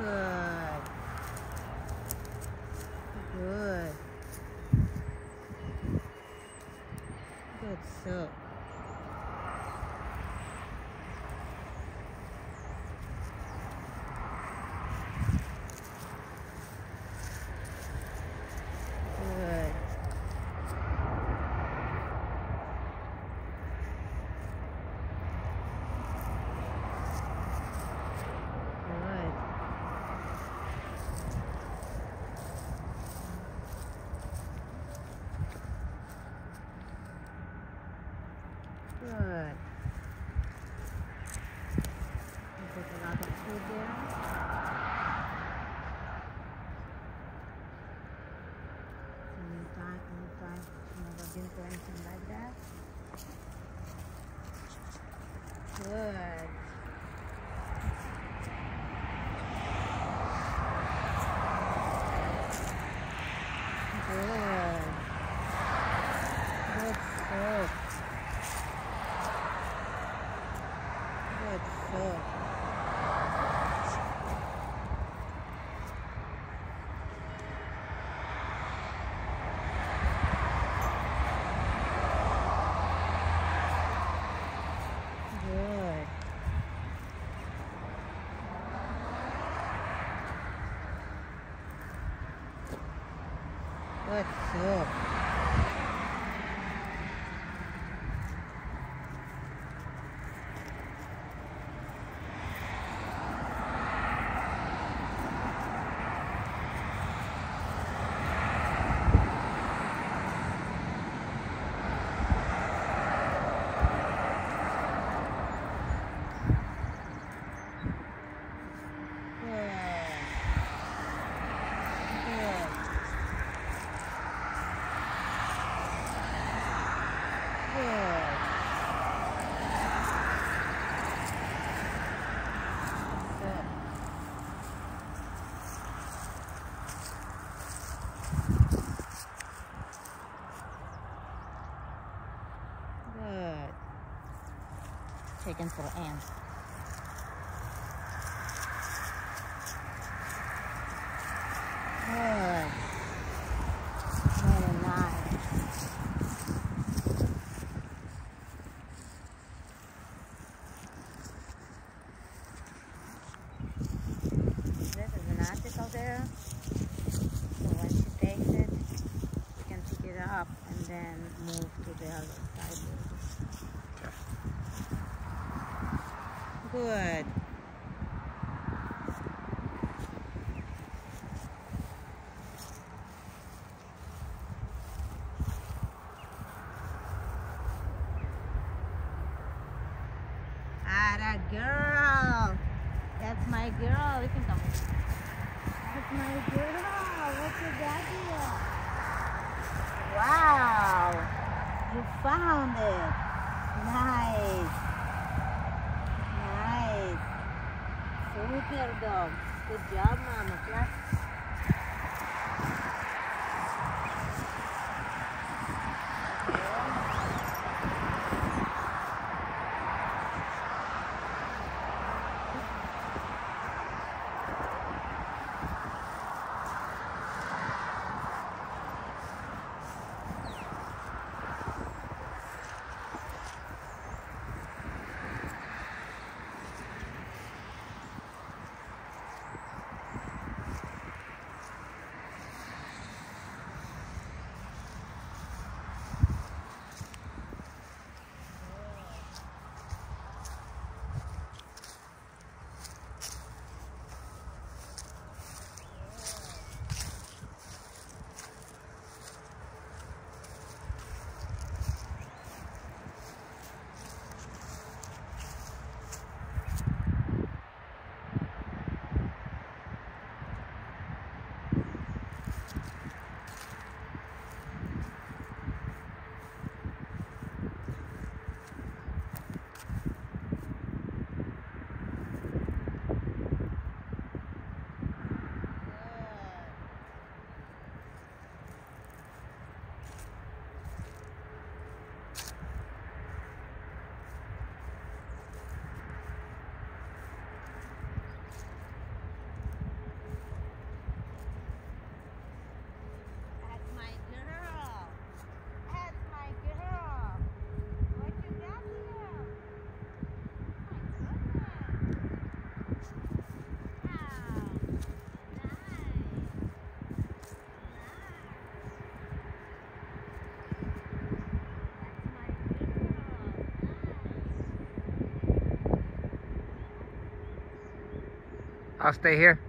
Good. Good. Good soap. Good. Put the rocket food down. Anytime, never anything like that. Good. Good. Good soap. Good soap. Taken for ants. Good. Very nice. This is an article there. So when she takes it, she can pick it up and then move to the other side. Good. Atta girl. That's my girl. You can come. That's my girl. What's your daddy? Wow. You found it. Nice. Super dog. Good job, Mama. Class. I'll stay here.